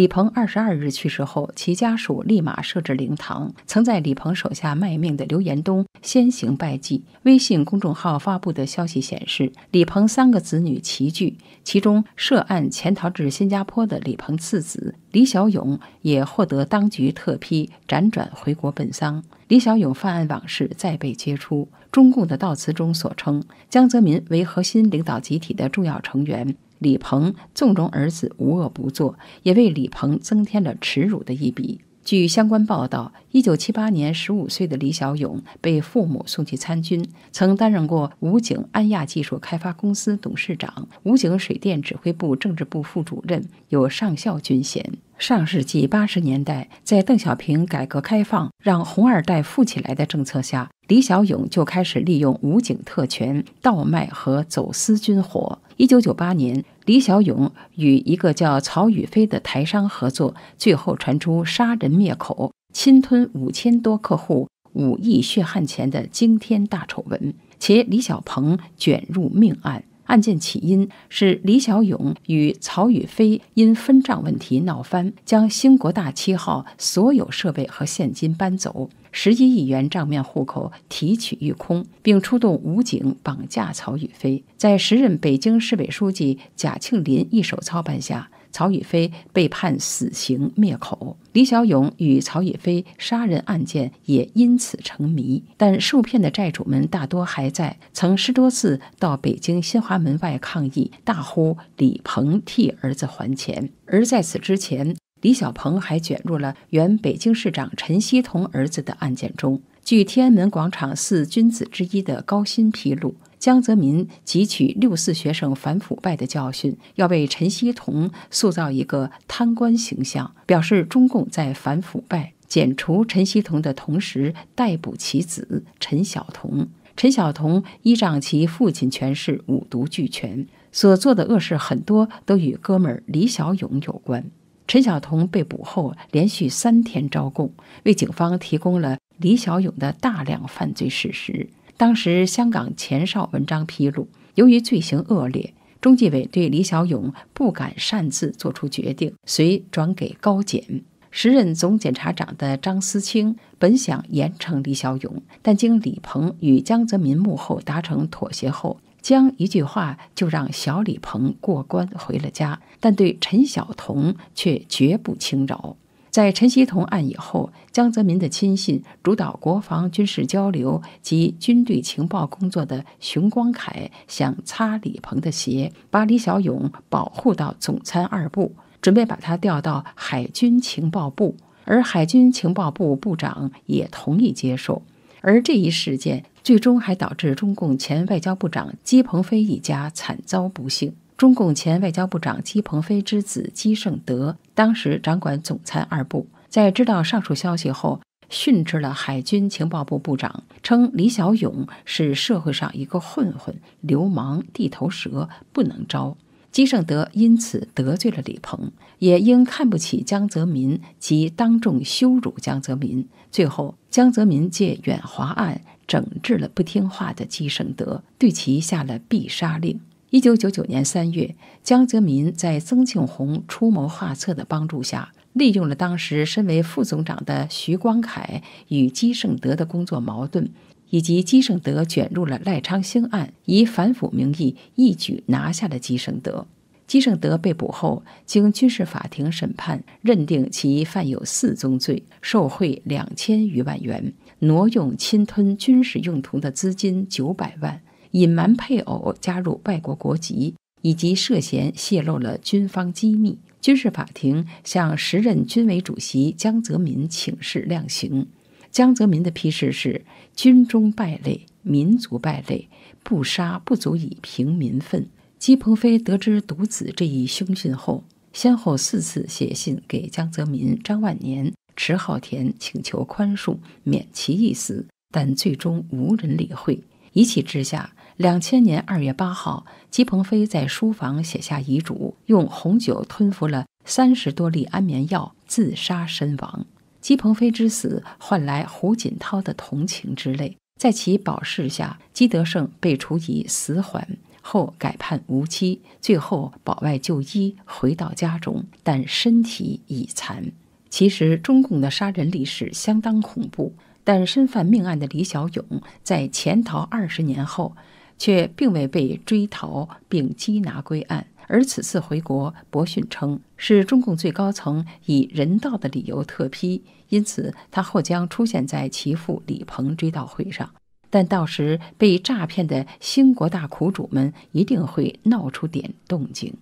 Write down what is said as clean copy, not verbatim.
李鹏22日去世后，其家属立马设置灵堂。曾在李鹏手下卖命的刘延东先行拜祭。微信公众号发布的消息显示，李鹏3个子女齐聚，其中涉案潜逃至新加坡的李鹏次子李小勇也获得当局特批，辗转回国奔丧。李小勇犯案往事再被揭出。中共的悼词中所称，江泽民为核心领导集体的重要成员，李鹏纵容儿子无恶不作，也为李鹏增添了耻辱的一笔。据相关报道，1978年15岁的李小勇被父母送去参军，曾担任过武警安亚技术开发公司董事长、武警水电指挥部政治部副主任，有上校军衔。上世纪80年代，在邓小平改革开放、让红二代富起来的政策下，李小勇就开始利用武警特权、倒卖和走私军火。1998年，李小勇与一个叫曹宇飞的台商合作，最后传出杀人灭口、侵吞5000多客户、5亿血汗钱的惊天大丑闻，且李小鹏卷入命案。案件起因是李小勇与曹宇飞因分账问题闹翻，将兴国大7号所有设备和现金搬走，11亿元账面户口提取一空，并出动武警绑架曹宇飞。在时任北京市委书记贾庆林一手操办下，曹宇飞被判死刑灭口。李小勇与曹宇飞杀人案件也因此成谜，但受骗的债主们大多还在，曾10多次到北京新华门外抗议，大呼李鹏替儿子还钱。而在此之前，李小鹏还卷入了原北京市长陈希同儿子的案件中。据天安门广场4君子之一的高鑫披露，江泽民汲取64学生反腐败的教训，要为陈希同塑造一个贪官形象，表示中共在反腐败，剪除陈希同的同时逮捕其子陈晓彤。陈晓彤依仗其父亲权势，五毒俱全，所做的恶事很多都与哥们儿李小勇有关。陈晓彤被捕后连续3天招供，为警方提供了李小勇的大量犯罪事实。当时香港前哨文章披露，由于罪行恶劣，中纪委对李小勇不敢擅自做出决定，遂转给高检。时任总检察长的张思清本想严惩李小勇，但经李鹏与江泽民幕后达成妥协后，将一句话就让小李鹏过关回了家，但对陈晓彤却绝不轻饶。在陈希同案以后，江泽民的亲信主导国防军事交流及军队情报工作的熊光凯想擦李鹏的鞋，把李小勇保护到总参2部，准备把他调到海军情报部，而海军情报部部长也同意接受。而这一事件最终还导致中共前外交部长姬鹏飞一家惨遭不幸。中共前外交部长姬鹏飞之子姬胜德当时掌管总参2部，在知道上述消息后，训斥了海军情报部部长，称李小勇是社会上一个混混、流氓、地头蛇，不能招。姬胜德因此得罪了李鹏，也因看不起江泽民及当众羞辱江泽民。最后，江泽民借远华案整治了不听话的姬胜德，对其下了必杀令。1999年3月，江泽民在曾庆红出谋划策的帮助下，利用了当时身为副总长的徐光凯与姬胜德的工作矛盾，以及姬胜德卷入了赖昌星案，以反腐名义一举拿下了姬胜德。姬胜德被捕后，经军事法庭审判，认定其犯有4宗罪：受贿2000余万元，挪用侵吞军事用途的资金900万。隐瞒配偶加入外国国籍，以及涉嫌泄露了军方机密。军事法庭向时任军委主席江泽民请示量刑。江泽民的批示是：军中败类，民族败类，不杀不足以平民愤。姬鹏飞得知独子这一凶讯后，先后4次写信给江泽民、张万年、迟浩田请求宽恕，免其一死，但最终无人理会。一气之下，2000年2月8号，姬鹏飞在书房写下遗嘱，用红酒吞服了30多粒安眠药，自杀身亡。姬鹏飞之死换来胡锦涛的同情之泪，在其保释下，姬德胜被处以死缓，后改判无期，最后保外就医，回到家中，但身体已残。其实，中共的杀人历史相当恐怖，但身犯命案的李小勇在潜逃20年后，却并未被追逃并缉拿归案。 而此次回国，博讯称是中共最高层以人道的理由特批，因此他或将出现在其父李鹏追悼会上。但到时被诈骗的兴国大苦主们一定会闹出点动静。